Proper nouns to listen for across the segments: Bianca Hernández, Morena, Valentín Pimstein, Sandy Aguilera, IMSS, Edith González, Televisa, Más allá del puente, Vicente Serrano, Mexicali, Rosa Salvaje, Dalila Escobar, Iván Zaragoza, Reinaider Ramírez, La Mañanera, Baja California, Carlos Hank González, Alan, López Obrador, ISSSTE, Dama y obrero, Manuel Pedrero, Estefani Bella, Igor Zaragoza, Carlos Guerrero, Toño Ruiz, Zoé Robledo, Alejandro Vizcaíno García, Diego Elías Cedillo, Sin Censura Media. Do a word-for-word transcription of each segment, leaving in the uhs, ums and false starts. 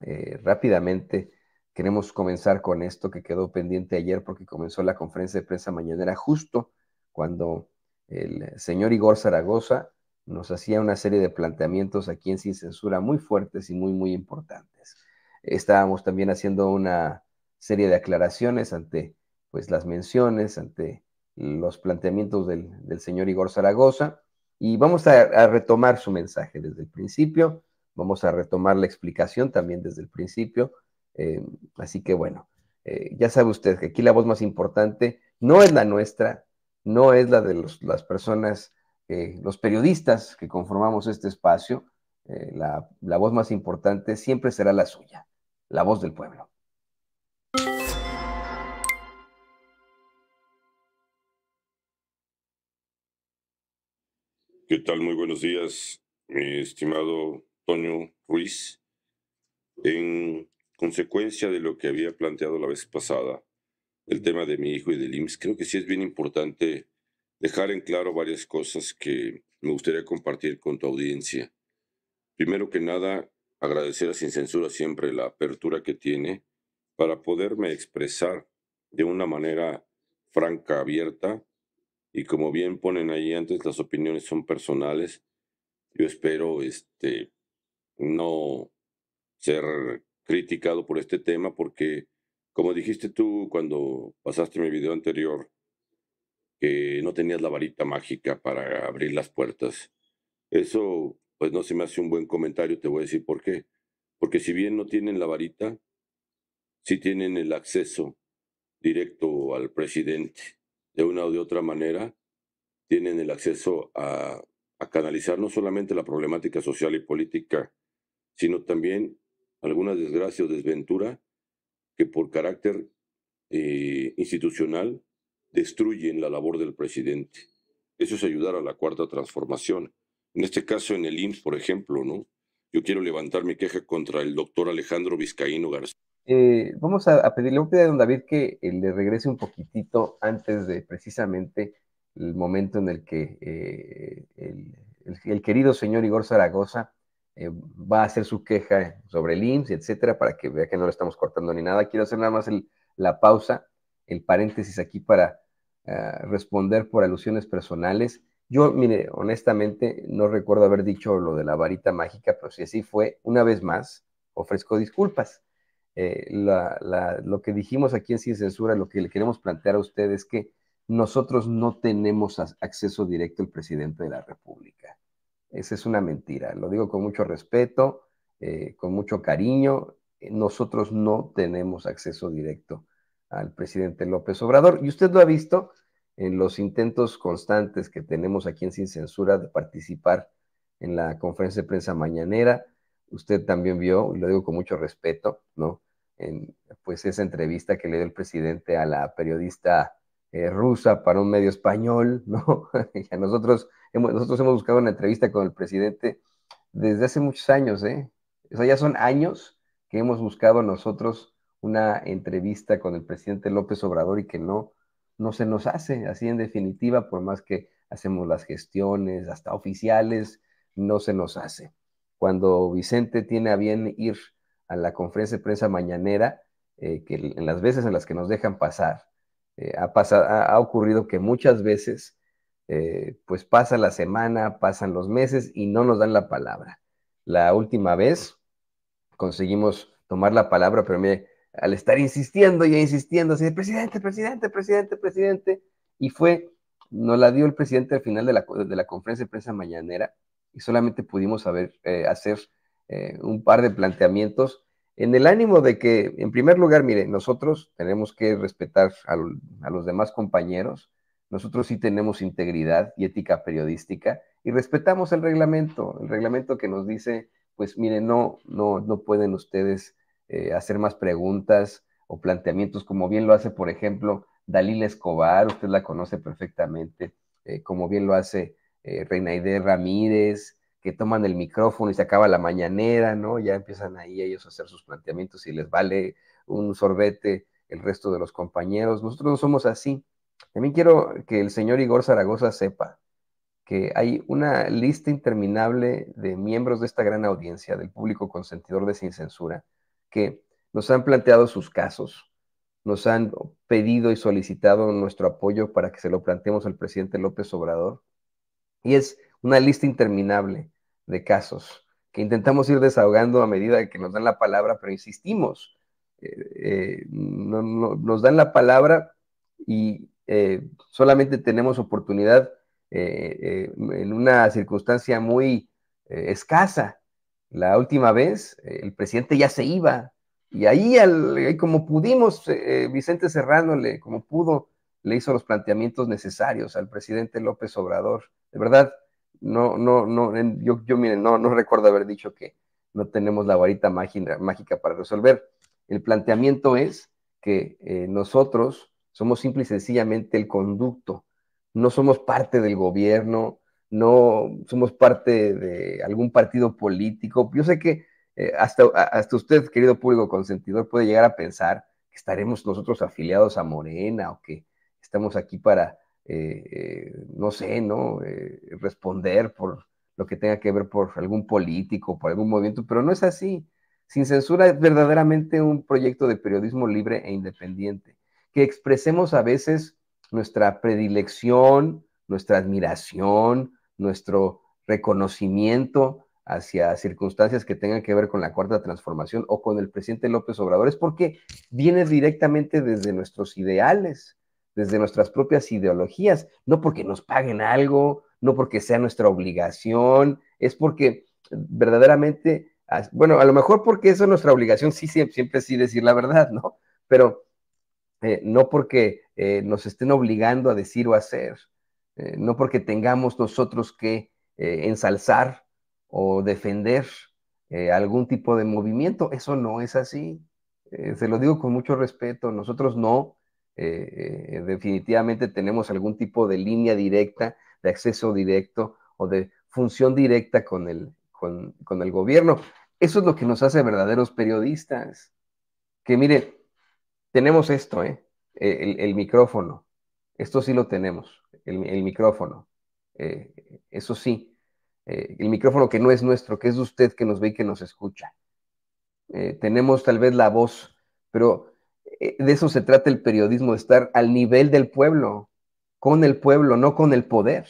eh, rápidamente queremos comenzar con esto que quedó pendiente ayer porque comenzó la conferencia de prensa mañanera justo cuando el señor Igor Zaragoza nos hacía una serie de planteamientos aquí en Sin Censura muy fuertes y muy, muy importantes. Estábamos también haciendo una serie de aclaraciones ante pues, las menciones, ante los planteamientos del, del señor Igor Zaragoza, y vamos a, a retomar su mensaje desde el principio, vamos a retomar la explicación también desde el principio, eh, así que bueno, eh, ya sabe usted que aquí la voz más importante no es la nuestra, no es la de los, las personas, eh, los periodistas que conformamos este espacio, eh, la, la voz más importante siempre será la suya, la voz del pueblo. ¿Qué tal? Muy buenos días, mi estimado Toño Ruiz. En consecuencia de lo que había planteado la vez pasada, el tema de mi hijo y del I M S S, creo que sí es bien importante dejar en claro varias cosas que me gustaría compartir con tu audiencia. Primero que nada, agradecer a Sin Censura siempre la apertura que tiene para poderme expresar de una manera franca, abierta, y como bien ponen ahí antes, las opiniones son personales. Yo espero este, no ser criticado por este tema porque, como dijiste tú cuando pasaste mi video anterior, que no tenías la varita mágica para abrir las puertas. Eso pues no se me hace un buen comentario, te voy a decir por qué. Porque si bien no tienen la varita, sí tienen el acceso directo al presidente. De una o de otra manera, tienen el acceso a, a canalizar no solamente la problemática social y política, sino también alguna desgracia o desventura que por carácter eh, institucional destruyen la labor del presidente. Eso es ayudar a la cuarta transformación. En este caso, en el I M S S, por ejemplo, ¿no? Yo quiero levantar mi queja contra el doctor Alejandro Vizcaíno García. Eh, vamos a, a pedirle, voy a pedir a don David que eh, le regrese un poquitito antes de precisamente el momento en el que eh, el, el, el querido señor Igor Zaragoza eh, va a hacer su queja sobre el I M S S, etcétera, para que vea que no lo estamos cortando ni nada. Quiero hacer nada más el, la pausa, el paréntesis aquí para uh, responder por alusiones personales. Yo, mire, honestamente no recuerdo haber dicho lo de la varita mágica, pero si así fue, una vez más, ofrezco disculpas. Eh, la, la, lo que dijimos aquí en Sin Censura, lo que le queremos plantear a usted es que nosotros no tenemos acceso directo al presidente de la República. Esa es una mentira. Lo digo con mucho respeto, eh, con mucho cariño. Nosotros no tenemos acceso directo al presidente López Obrador. Y usted lo ha visto en los intentos constantes que tenemos aquí en Sin Censura de participar en la conferencia de prensa mañanera. Usted también vio, y lo digo con mucho respeto, ¿no? En, pues esa entrevista que le dio el presidente a la periodista eh, rusa para un medio español, ¿no? Y a nosotros, hemos, nosotros hemos buscado una entrevista con el presidente desde hace muchos años, ¿eh? O sea, ya son años que hemos buscado nosotros una entrevista con el presidente López Obrador y que no, no se nos hace, así en definitiva, por más que hacemos las gestiones, hasta oficiales, no se nos hace. Cuando Vicente tiene a bien ir a la conferencia de prensa mañanera, eh, que en las veces en las que nos dejan pasar, eh, ha, pasado, ha ocurrido que muchas veces, eh, pues pasa la semana, pasan los meses y no nos dan la palabra. La última vez conseguimos tomar la palabra, pero mire, al estar insistiendo y insistiendo, así de presidente, presidente, presidente, presidente, y fue, nos la dio el presidente al final de la, de la conferencia de prensa mañanera, y solamente pudimos haber, eh, hacer eh, un par de planteamientos en el ánimo de que, en primer lugar, mire, nosotros tenemos que respetar a, a los demás compañeros, nosotros sí tenemos integridad y ética periodística, y respetamos el reglamento, el reglamento que nos dice, pues mire, no, no, no pueden ustedes eh, hacer más preguntas o planteamientos, como bien lo hace, por ejemplo, Dalila Escobar, usted la conoce perfectamente, eh, como bien lo hace Eh, Reinaider Ramírez, que toman el micrófono y se acaba la mañanera, ¿no? Ya empiezan ahí ellos a hacer sus planteamientos y les vale un sorbete el resto de los compañeros. Nosotros no somos así. También quiero que el señor Igor Zaragoza sepa que hay una lista interminable de miembros de esta gran audiencia, del público consentidor de Sin Censura, que nos han planteado sus casos, nos han pedido y solicitado nuestro apoyo para que se lo planteemos al presidente López Obrador. Y es una lista interminable de casos que intentamos ir desahogando a medida que nos dan la palabra, pero insistimos, eh, eh, no, no, nos dan la palabra y eh, solamente tenemos oportunidad eh, eh, en una circunstancia muy eh, escasa. La última vez eh, el presidente ya se iba y ahí al, como pudimos, eh, Vicente Serrano, le, como pudo, le hizo los planteamientos necesarios al presidente López Obrador. De verdad, no, no, no, yo, yo miren, no, no recuerdo haber dicho que no tenemos la varita mágica, mágica para resolver. El planteamiento es que eh, nosotros somos simple y sencillamente el conducto, no somos parte del gobierno, no somos parte de algún partido político. Yo sé que eh, hasta, hasta usted, querido público consentidor, puede llegar a pensar que estaremos nosotros afiliados a Morena o que estamos aquí para... Eh, eh, no sé, ¿no? Eh, responder por lo que tenga que ver por algún político, por algún movimiento, pero no es así. Sin Censura es verdaderamente un proyecto de periodismo libre e independiente, que expresemos a veces nuestra predilección, nuestra admiración, nuestro reconocimiento hacia circunstancias que tengan que ver con la Cuarta Transformación o con el presidente López Obrador, es porque viene directamente desde nuestros ideales, desde nuestras propias ideologías, no porque nos paguen algo, no porque sea nuestra obligación, es porque verdaderamente, bueno, a lo mejor porque eso es nuestra obligación, sí, siempre, siempre sí decir la verdad, ¿no? Pero eh, no porque eh, nos estén obligando a decir o a hacer, eh, no porque tengamos nosotros que eh, ensalzar o defender eh, algún tipo de movimiento, eso no es así. Eh, se lo digo con mucho respeto, nosotros no, Eh, eh, definitivamente tenemos algún tipo de línea directa, de acceso directo o de función directa con el, con, con el gobierno. Eso es lo que nos hace verdaderos periodistas. Que mire, tenemos esto, ¿eh? el, el micrófono, esto sí lo tenemos, el, el micrófono, eh, eso sí, eh, el micrófono que no es nuestro, que es usted que nos ve y que nos escucha. Eh, tenemos tal vez la voz, pero... de eso se trata el periodismo, de estar al nivel del pueblo, con el pueblo, no con el poder.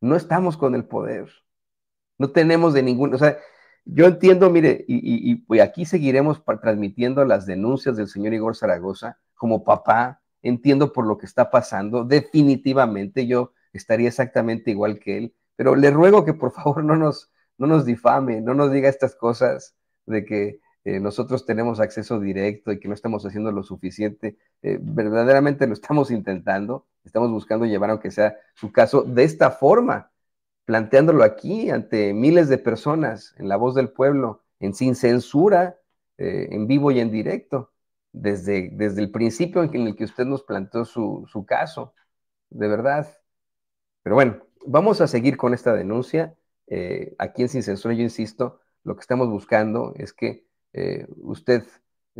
No estamos con el poder. No tenemos de ningún... O sea, yo entiendo, mire, y, y, y aquí seguiremos transmitiendo las denuncias del señor Igor Zaragoza como papá. Entiendo por lo que está pasando. Definitivamente yo estaría exactamente igual que él. Pero le ruego que por favor no nos, no nos difame, no nos diga estas cosas de que... Eh, nosotros tenemos acceso directo y que no estamos haciendo lo suficiente. Eh, verdaderamente lo estamos intentando, estamos buscando llevar, aunque sea su caso, de esta forma, planteándolo aquí ante miles de personas, en la voz del pueblo, en Sin Censura, eh, en vivo y en directo, desde, desde el principio en el que usted nos planteó su, su caso, de verdad. Pero bueno, vamos a seguir con esta denuncia. Eh, aquí en Sin Censura, yo insisto, lo que estamos buscando es que Eh, usted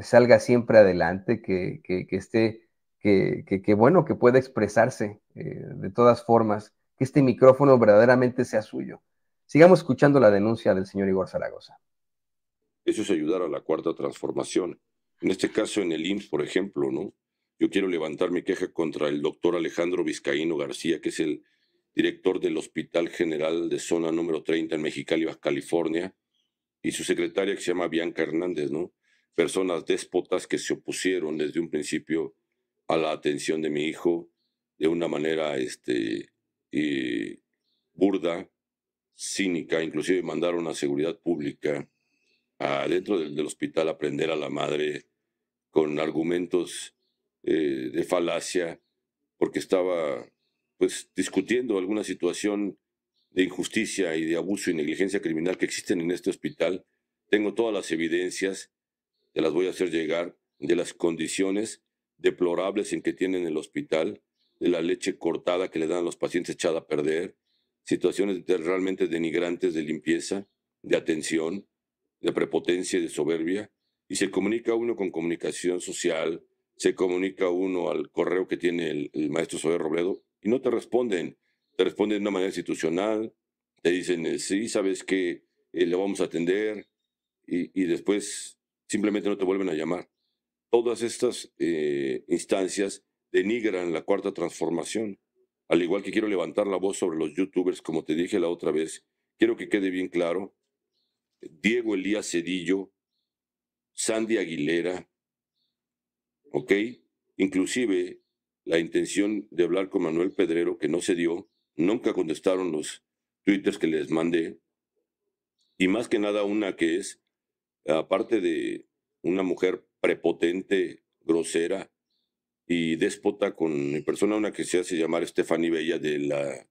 salga siempre adelante, que, que, que esté, que, que, que bueno, que pueda expresarse eh, de todas formas, que este micrófono verdaderamente sea suyo. Sigamos escuchando la denuncia del señor Igor Zaragoza. Eso es ayudar a la Cuarta Transformación. En este caso, en el I M S S, por ejemplo, ¿no? Yo quiero levantar mi queja contra el doctor Alejandro Vizcaíno García, que es el director del Hospital General de Zona Número treinta en Mexicali, Baja California, y su secretaria, que se llama Bianca Hernández, ¿no? Personas déspotas que se opusieron desde un principio a la atención de mi hijo de una manera este, eh, burda, cínica. Inclusive mandaron a seguridad pública a, dentro del, del hospital a prender a la madre con argumentos eh, de falacia, porque estaba pues, discutiendo alguna situación de injusticia y de abuso y negligencia criminal que existen en este hospital. Tengo todas las evidencias, te las voy a hacer llegar, de las condiciones deplorables en que tienen el hospital, de la leche cortada que le dan a los pacientes echada a perder, situaciones de, realmente denigrantes de limpieza, de atención, de prepotencia y de soberbia. Y se comunica uno con comunicación social, se comunica uno al correo que tiene el, el maestro Zoé Robledo y no te responden. Te responden de una manera institucional, te dicen, sí, sabes que eh, lo vamos a atender, y, y después simplemente no te vuelven a llamar. Todas estas eh, instancias denigran la cuarta transformación. Al igual que quiero levantar la voz sobre los youtubers, como te dije la otra vez, quiero que quede bien claro, Diego Elías Cedillo, Sandy Aguilera, ¿ok? Inclusive la intención de hablar con Manuel Pedrero, que no se dio, nunca contestaron los twitters que les mandé, y más que nada una que es, aparte de una mujer prepotente, grosera y déspota con mi persona, una que se hace llamar Estefani Bella de la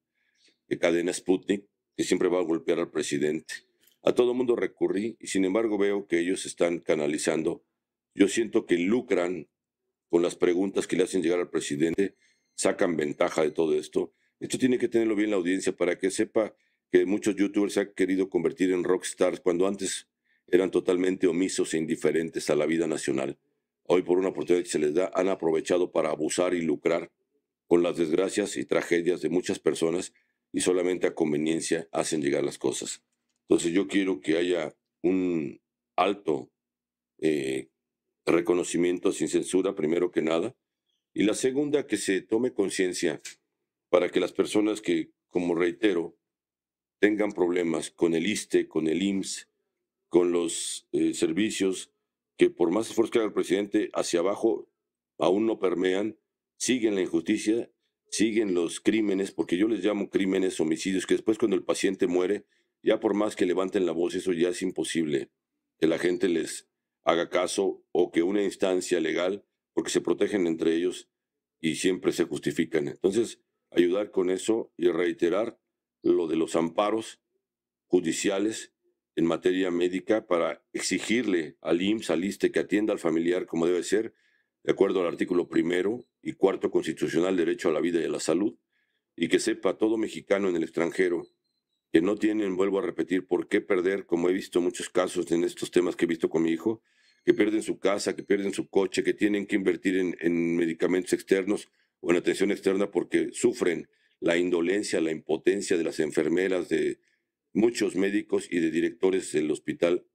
de cadena Sputnik, que siempre va a golpear al presidente. A todo mundo recurrí y sin embargo veo que ellos están canalizando. Yo siento que lucran con las preguntas que le hacen llegar al presidente, sacan ventaja de todo esto. Esto tiene que tenerlo bien la audiencia para que sepa que muchos youtubers se han querido convertir en rockstars cuando antes eran totalmente omisos e indiferentes a la vida nacional. Hoy por una oportunidad que se les da han aprovechado para abusar y lucrar con las desgracias y tragedias de muchas personas y solamente a conveniencia hacen llegar las cosas. Entonces yo quiero que haya un alto eh, reconocimiento sin censura, primero que nada, y la segunda, que se tome conciencia para que las personas que, como reitero, tengan problemas con el ISSSTE, con el I M S S, con los eh, servicios que por más esfuerzo que haga el presidente hacia abajo aún no permean, siguen la injusticia, siguen los crímenes, porque yo les llamo crímenes, homicidios, que después cuando el paciente muere, ya por más que levanten la voz, eso ya es imposible que la gente les haga caso o que una instancia legal, porque se protegen entre ellos y siempre se justifican. Entonces, ayudar con eso y reiterar lo de los amparos judiciales en materia médica para exigirle al I M S S, al ISSSTE, que atienda al familiar como debe ser, de acuerdo al artículo primero y cuarto constitucional, derecho a la vida y a la salud, y que sepa todo mexicano en el extranjero que no tienen, vuelvo a repetir, por qué perder, como he visto muchos casos en estos temas que he visto con mi hijo, que pierden su casa, que pierden su coche, que tienen que invertir en, en medicamentos externos o en atención externa porque sufren la indolencia, la impotencia de las enfermeras, de muchos médicos y de directores del Hospital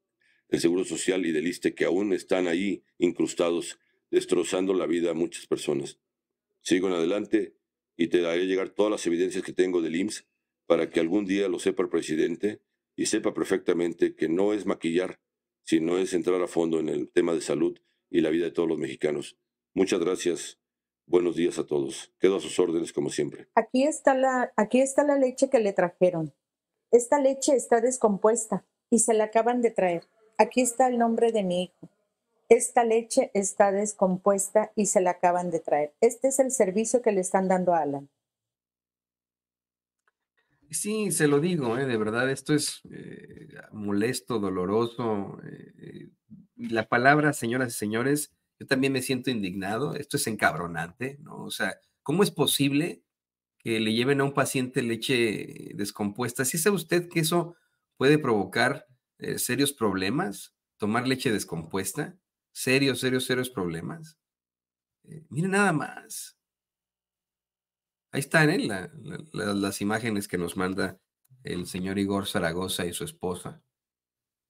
del Seguro Social y del ISSSTE que aún están ahí incrustados, destrozando la vida a muchas personas. Sigo en adelante y te haré llegar todas las evidencias que tengo del I M S S para que algún día lo sepa el presidente y sepa perfectamente que no es maquillar, sino es entrar a fondo en el tema de salud y la vida de todos los mexicanos. Muchas gracias. Buenos días a todos. Quedo a sus órdenes como siempre. Aquí está la, aquí está la leche que le trajeron. Esta leche está descompuesta y se la acaban de traer. Aquí está el nombre de mi hijo. Esta leche está descompuesta y se la acaban de traer. Este es el servicio que le están dando a Alan. Sí, se lo digo, ¿eh? De verdad, esto es eh, molesto, doloroso. Eh, la palabra, señoras y señores, yo también me siento indignado. Esto es encabronante, ¿no? O sea, ¿cómo es posible que le lleven a un paciente leche descompuesta? ¿Sí sabe usted que eso puede provocar eh, serios problemas? Tomar leche descompuesta, serios, serios, serios problemas. Eh, miren nada más. Ahí están ¿eh? la, la, las imágenes que nos manda el señor Igor Zaragoza y su esposa.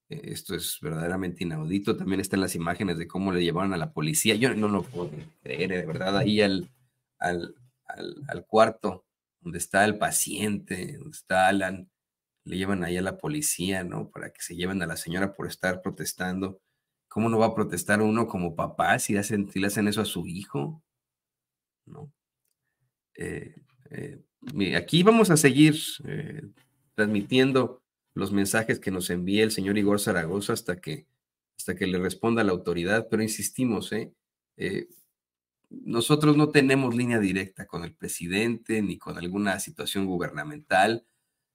Eh, esto es verdaderamente inaudito. También están las imágenes de cómo le llevaron a la policía. Yo no lo puedo creer, de verdad, ahí al... al Al, al cuarto donde está el paciente, donde está Alan, le llevan ahí a la policía, ¿no? Para que se lleven a la señora por estar protestando. ¿Cómo no va a protestar uno como papá si le hacen, si le hacen eso a su hijo? ¿No? Eh, eh, aquí vamos a seguir eh, transmitiendo los mensajes que nos envía el señor Igor Zaragoza hasta que, hasta que le responda la autoridad, pero insistimos, ¿eh? eh Nosotros no tenemos línea directa con el presidente ni con alguna situación gubernamental.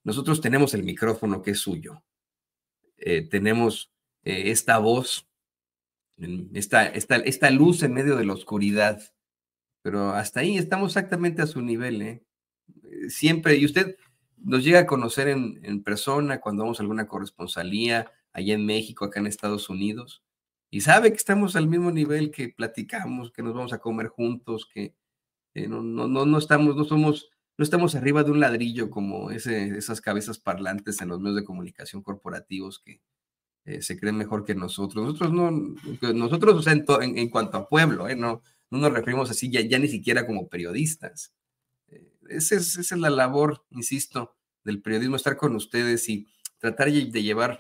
Nosotros tenemos el micrófono que es suyo. Eh, tenemos eh, esta voz, esta, esta, esta luz en medio de la oscuridad. Pero hasta ahí estamos exactamente a su nivel, ¿eh? Siempre, y usted nos llega a conocer en, en persona cuando vamos a alguna corresponsalía allá en México, acá en Estados Unidos. Y sabe que estamos al mismo nivel, que platicamos, que nos vamos a comer juntos, que eh, no, no, no, no, estamos, no, somos, no estamos arriba de un ladrillo como ese, esas cabezas parlantes en los medios de comunicación corporativos que, eh, se creen mejor que nosotros. Nosotros, no, nosotros o sea, en, to, en, en cuanto a pueblo, eh, no, no nos referimos así ya, ya ni siquiera como periodistas. Eh, esa, es, esa es la labor, insisto, del periodismo, estar con ustedes y tratar de llevar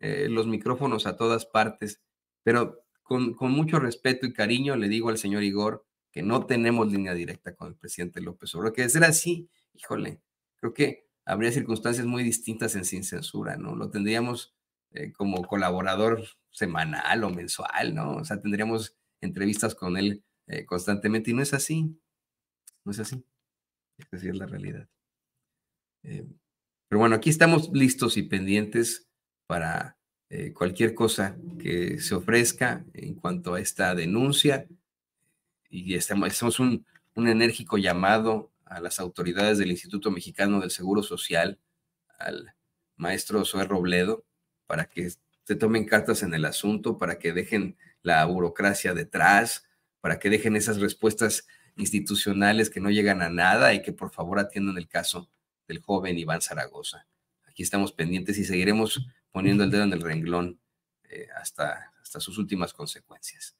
eh, los micrófonos a todas partes. Pero con, con mucho respeto y cariño le digo al señor Igor que no tenemos línea directa con el presidente López Obrador, que de ser así, híjole, creo que habría circunstancias muy distintas en Sin Censura, ¿no? Lo tendríamos eh, como colaborador semanal o mensual, ¿no? O sea, tendríamos entrevistas con él eh, constantemente, y no es así, no es así, es decir, la realidad. Eh, pero bueno, aquí estamos listos y pendientes para eh, cualquier cosa que se ofrezca en cuanto a esta denuncia, y estamos, estamos un, un enérgico llamado a las autoridades del Instituto Mexicano del Seguro Social, al maestro Zoé Robledo, para que se tomen cartas en el asunto, para que dejen la burocracia detrás, para que dejen esas respuestas institucionales que no llegan a nada y que por favor atiendan el caso del joven Iván Zaragoza. Aquí estamos pendientes y seguiremos poniendo el dedo en el renglón eh, hasta, hasta sus últimas consecuencias.